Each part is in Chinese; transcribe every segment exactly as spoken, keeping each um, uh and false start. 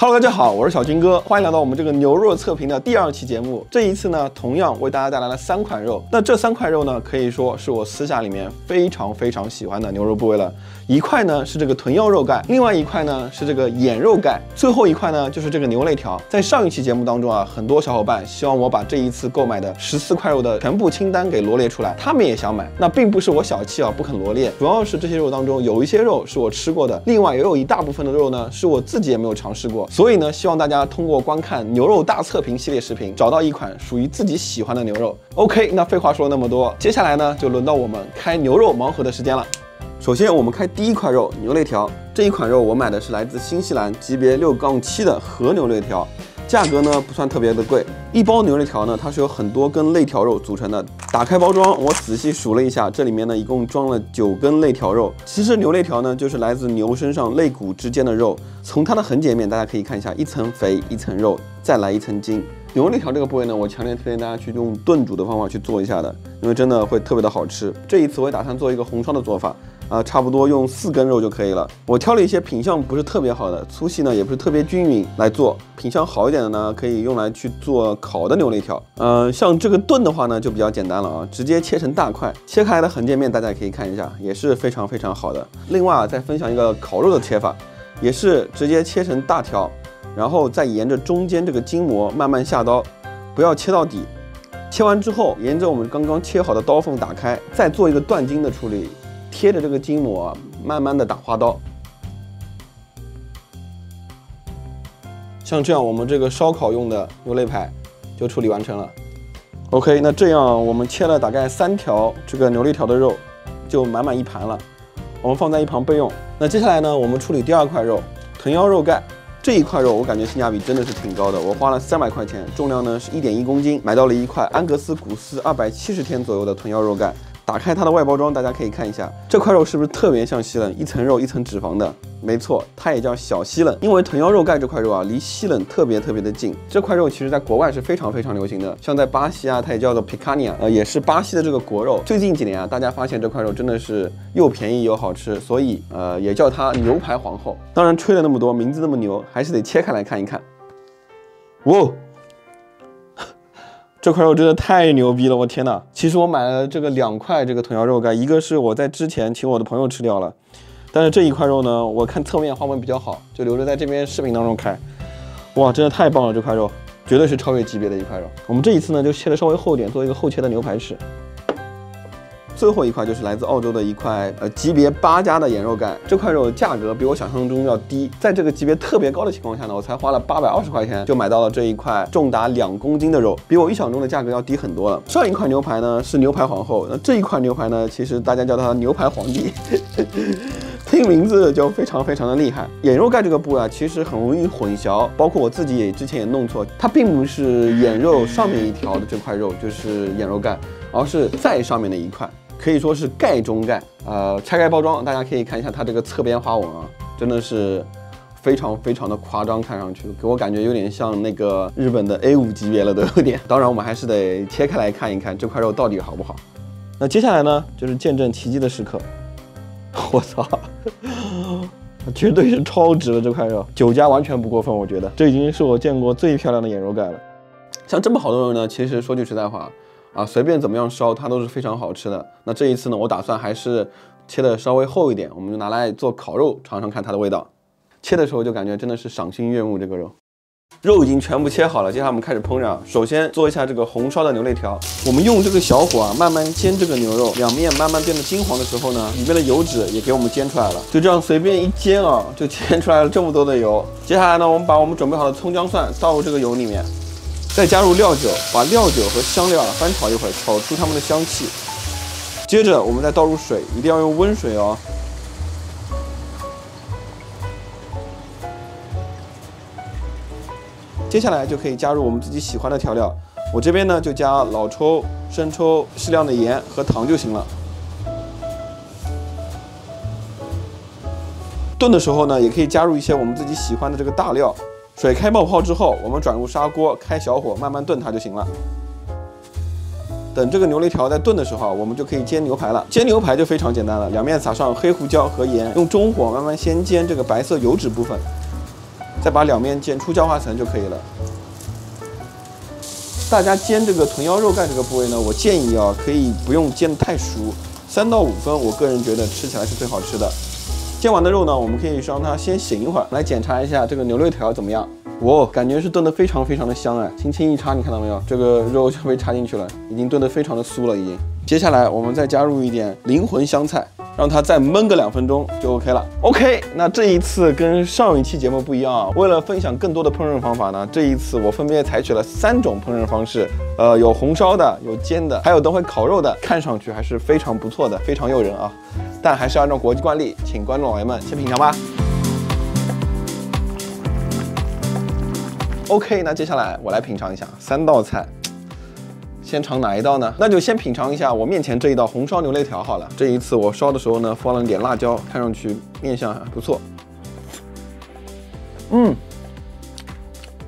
Hello， 大家好，我是小军哥，欢迎来到我们这个牛肉测评的第二期节目。这一次呢，同样为大家带来了三款肉。那这三块肉呢，可以说是我私下里面非常非常喜欢的牛肉部位了。一块呢是这个臀腰肉盖，另外一块呢是这个眼肉盖，最后一块呢就是这个牛肋条。在上一期节目当中啊，很多小伙伴希望我把这一次购买的十四块肉的全部清单给罗列出来，他们也想买。那并不是我小气啊，不肯罗列，主要是这些肉当中有一些肉是我吃过的，另外也有一大部分的肉呢是我自己也没有尝试过。 所以呢，希望大家通过观看牛肉大测评系列视频，找到一款属于自己喜欢的牛肉。OK， 那废话说了那么多，接下来呢，就轮到我们开牛肉盲盒的时间了。首先，我们开第一块肉——牛肋条。这一款肉我买的是来自新西兰级别 六杠七 的和牛肋条，价格呢不算特别的贵。一包牛肋条呢，它是由很多根肋条肉组成的。打开包装，我仔细数了一下，这里面呢一共装了九根肋条肉。其实牛肋条呢，就是来自牛身上肋骨之间的肉。 从它的横截面，大家可以看一下，一层肥，一层肉，再来一层筋。牛肋条这个部位呢，我强烈推荐大家去用炖煮的方法去做一下的，因为真的会特别的好吃。这一次我也打算做一个红烧的做法，啊、呃，差不多用四根肉就可以了。我挑了一些品相不是特别好的，粗细呢也不是特别均匀来做。品相好一点的呢，可以用来去做烤的牛肋条。呃，像这个炖的话呢，就比较简单了啊，直接切成大块，切开来的横截面大家可以看一下，也是非常非常好的。另外啊，再分享一个烤肉的切法。 也是直接切成大条，然后再沿着中间这个筋膜慢慢下刀，不要切到底。切完之后，沿着我们刚刚切好的刀缝打开，再做一个断筋的处理，贴着这个筋膜慢慢的打花刀。像这样，我们这个烧烤用的牛肋排就处理完成了。OK， 那这样我们切了大概三条这个牛肋条的肉，就满满一盘了。 我们放在一旁备用。那接下来呢，我们处理第二块肉，臀腰肉盖。这一块肉我感觉性价比真的是挺高的，我花了三百块钱，重量呢是 一点一 公斤，买到了一块安格斯谷饲二百七十天左右的臀腰肉盖。打开它的外包装，大家可以看一下，这块肉是不是特别像西冷，一层肉一层脂肪的？没错，它也叫小西冷，因为臀腰肉盖这块肉啊，离西冷特别特别的近。这块肉其实在国外是非常非常流行的，像在巴西啊，它也叫做 picanha， 呃，也是巴西的这个国肉。最近几年啊，大家发现这块肉真的是又便宜又好吃，所以呃，也叫它牛排皇后。当然吹了那么多，名字那么牛，还是得切开来看一看。哇！ 这块肉真的太牛逼了，我天哪！其实我买了这个两块这个臀腰肉干，一个是我在之前请我的朋友吃掉了，但是这一块肉呢，我看侧面花纹比较好，就留着在这边视频当中开。哇，真的太棒了，这块肉绝对是超越级别的一块肉。我们这一次呢，就切的稍微厚一点，做一个厚切的牛排吃。最后一块就是来自澳洲的一块呃级别八加的眼肉干，这块肉价格比我想象中要低，在这个级别特别高的情况下呢，我才花了八百二十块钱就买到了这一块重达两公斤的肉，比我预想中的价格要低很多了。上一块牛排呢是牛排皇后，那这一块牛排呢，其实大家叫它牛排皇帝。听名字就非常非常的厉害，眼肉盖这个部位啊，其实很容易混淆，包括我自己也之前也弄错，它并不是眼肉上面一条的这块肉就是眼肉盖，而是在上面的一块，可以说是盖中盖。呃，拆开包装，大家可以看一下它这个侧边花纹啊，真的是非常非常的夸张，看上去给我感觉有点像那个日本的 A 五 级别了都有点。当然，我们还是得切开来看一看这块肉到底好不好。那接下来呢，就是见证奇迹的时刻。 我操，绝对是超值了！这块肉九加完全不过分，我觉得这已经是我见过最漂亮的眼肉盖了。像这么好的肉呢，其实说句实在话啊，随便怎么样烧它都是非常好吃的。那这一次呢，我打算还是切的稍微厚一点，我们就拿来做烤肉尝尝看它的味道。切的时候就感觉真的是赏心悦目，这个肉。 肉已经全部切好了，接下来我们开始烹饪啊。首先做一下这个红烧的牛肋条，我们用这个小火啊，慢慢煎这个牛肉，两面慢慢变得金黄的时候呢，里面的油脂也给我们煎出来了。就这样随便一煎啊，就煎出来了这么多的油。接下来呢，我们把我们准备好的葱姜蒜倒入这个油里面，再加入料酒，把料酒和香料翻炒一会儿，炒出它们的香气。接着我们再倒入水，一定要用温水哦。 接下来就可以加入我们自己喜欢的调料，我这边呢就加老抽、生抽、适量的盐和糖就行了。炖的时候呢，也可以加入一些我们自己喜欢的这个大料。水开冒泡之后，我们转入砂锅，开小火慢慢炖它就行了。等这个牛肋条在炖的时候，我们就可以煎牛排了。煎牛排就非常简单了，两面撒上黑胡椒和盐，用中火慢慢先煎这个白色油脂部分。再把两面煎出焦花层就可以了。大家煎这个臀腰肉盖这个部位呢，我建议啊，可以不用煎得太熟，三到五分，我个人觉得吃起来是最好吃的。煎完的肉呢，我们可以让它先醒一会儿，来检查一下这个牛肋条怎么样。 哇，感觉是炖得非常非常的香哎！轻轻一插，你看到没有？这个肉就被插进去了，已经炖得非常的酥了，已经。接下来我们再加入一点灵魂香菜，让它再焖个两分钟就 OK 了。OK， 那这一次跟上一期节目不一样啊，为了分享更多的烹饪方法呢，这一次我分别采取了三种烹饪方式，呃，有红烧的，有煎的，还有等会烤肉的，看上去还是非常不错的，非常诱人啊。但还是按照国际惯例，请观众老爷们先品尝吧。 OK， 那接下来我来品尝一下三道菜，先尝哪一道呢？那就先品尝一下我面前这一道红烧牛肋条好了。这一次我烧的时候呢，放了点辣椒，看上去面相还不错。嗯，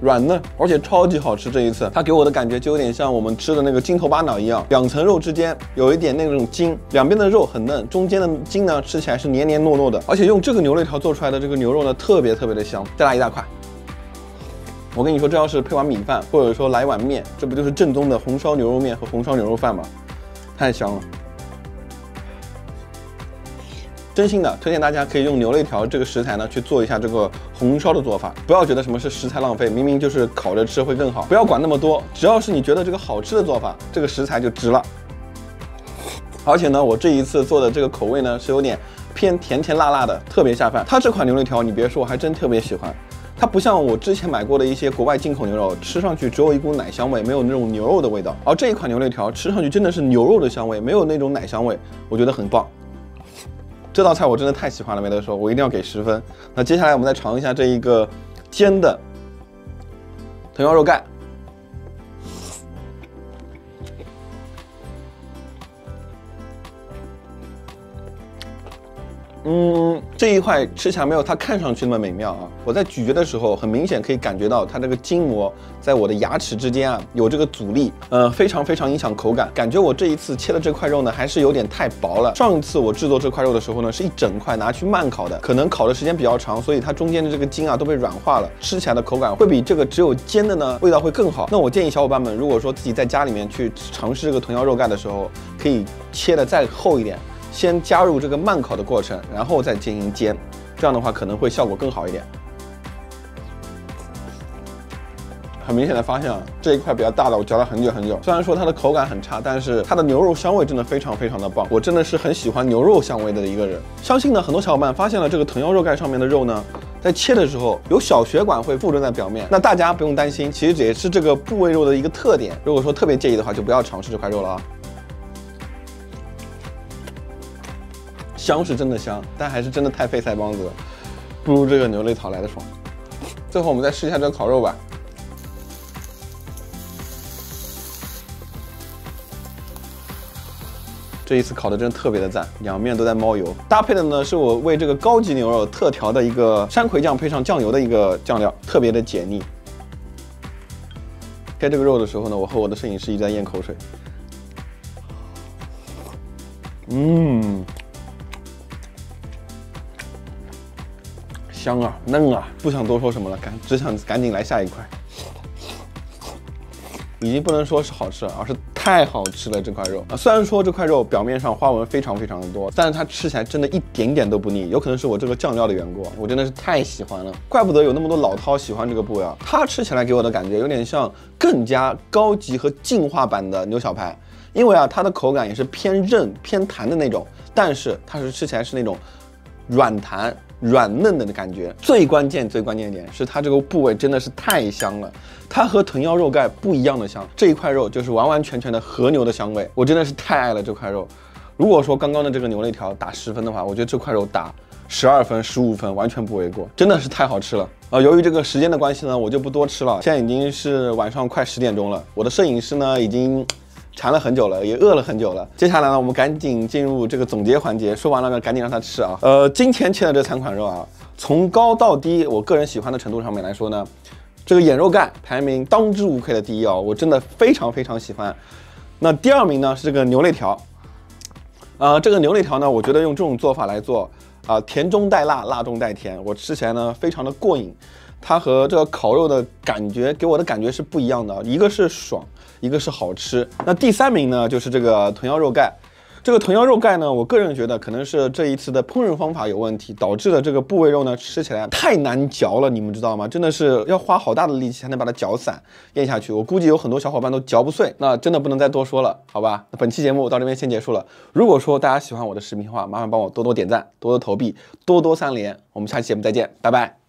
软嫩，而且超级好吃。这一次它给我的感觉就有点像我们吃的那个筋头巴脑一样，两层肉之间有一点那种筋，两边的肉很嫩，中间的筋呢吃起来是黏黏糯糯的。而且用这个牛肋条做出来的这个牛肉呢，特别特别的香。再来一大块。 我跟你说，这要是配碗米饭，或者说来碗面，这不就是正宗的红烧牛肉面和红烧牛肉饭吗？太香了！真心的推荐大家可以用牛肋条这个食材呢去做一下这个红烧的做法，不要觉得什么是食材浪费，明明就是烤着吃会更好。不要管那么多，只要是你觉得这个好吃的做法，这个食材就值了。而且呢，我这一次做的这个口味呢是有点偏甜甜辣辣的，特别下饭。它这款牛肋条，你别说，我还真特别喜欢。 它不像我之前买过的一些国外进口牛肉，吃上去只有一股奶香味，没有那种牛肉的味道。而这一款牛肋条吃上去真的是牛肉的香味，没有那种奶香味，我觉得很棒。这道菜我真的太喜欢了，没得说，我一定要给十分。那接下来我们再尝一下这一个煎的臀腰肉盖，嗯。 这一块吃起来没有它看上去那么美妙啊！我在咀嚼的时候，很明显可以感觉到它这个筋膜在我的牙齿之间啊有这个阻力，呃，非常非常影响口感。感觉我这一次切的这块肉呢，还是有点太薄了。上一次我制作这块肉的时候呢，是一整块拿去慢烤的，可能烤的时间比较长，所以它中间的这个筋啊都被软化了，吃起来的口感会比这个只有煎的呢味道会更好。那我建议小伙伴们，如果说自己在家里面去尝试这个臀腰肉盖的时候，可以切的再厚一点。 先加入这个慢烤的过程，然后再进行煎，这样的话可能会效果更好一点。很明显的发现啊，这一块比较大的，我嚼了很久很久。虽然说它的口感很差，但是它的牛肉香味真的非常非常的棒。我真的是很喜欢牛肉香味的一个人。相信呢，很多小伙伴发现了这个臀腰肉盖上面的肉呢。 在切的时候，有小血管会附着在表面，那大家不用担心，其实也是这个部位肉的一个特点。如果说特别介意的话，就不要尝试这块肉了啊。 香是真的香，但还是真的太费腮帮子了，不如这个牛肋条来的爽。最后我们再试一下这个烤肉吧。这一次烤的真的特别的赞，两面都在冒油。搭配的呢是我为这个高级牛肉特调的一个山葵酱，配上酱油的一个酱料，特别的解腻。盖这个肉的时候呢，我和我的摄影师一直在咽口水。嗯。 香啊，嫩啊，不想多说什么了，赶只想赶紧来下一块。已经不能说是好吃了，而是太好吃了这块肉啊！虽然说这块肉表面上花纹非常非常的多，但是它吃起来真的一点点都不腻，有可能是我这个酱料的缘故，我真的是太喜欢了，怪不得有那么多老饕喜欢这个部位啊！它吃起来给我的感觉有点像更加高级和进化版的牛小排，因为啊它的口感也是偏韧偏弹的那种，但是它是吃起来是那种软弹。 软嫩的感觉，最关键最关键一点是它这个部位真的是太香了，它和臀腰肉盖不一样的香，这一块肉就是完完全全的和牛的香味，我真的是太爱了这块肉。如果说刚刚的这个牛肋条打十分的话，我觉得这块肉打十二分、十五分完全不为过，真的是太好吃了。呃，由于这个时间的关系呢，我就不多吃了，现在已经是晚上快十点钟了，我的摄影师呢已经。 馋了很久了，也饿了很久了。接下来呢，我们赶紧进入这个总结环节。说完了呢，赶紧让他吃啊。呃，今天切的这三款肉啊，从高到低，我个人喜欢的程度上面来说呢，这个眼肉盖排名当之无愧的第一啊，我真的非常非常喜欢。那第二名呢是这个牛肋条，呃，这个牛肋条呢，我觉得用这种做法来做啊、呃，甜中带辣，辣中带甜，我吃起来呢非常的过瘾。它和这个烤肉的感觉给我的感觉是不一样的，一个是爽，一个是好吃。那第三名呢，就是这个豚腰肉盖。 这个豚腰肉盖呢，我个人觉得可能是这一次的烹饪方法有问题，导致了这个部位肉呢吃起来太难嚼了，你们知道吗？真的是要花好大的力气才能把它嚼散咽下去。我估计有很多小伙伴都嚼不碎，那真的不能再多说了，好吧？那本期节目到这边先结束了。如果说大家喜欢我的视频的话，麻烦帮我多多点赞、多多投币、多多三连。我们下期节目再见，拜拜。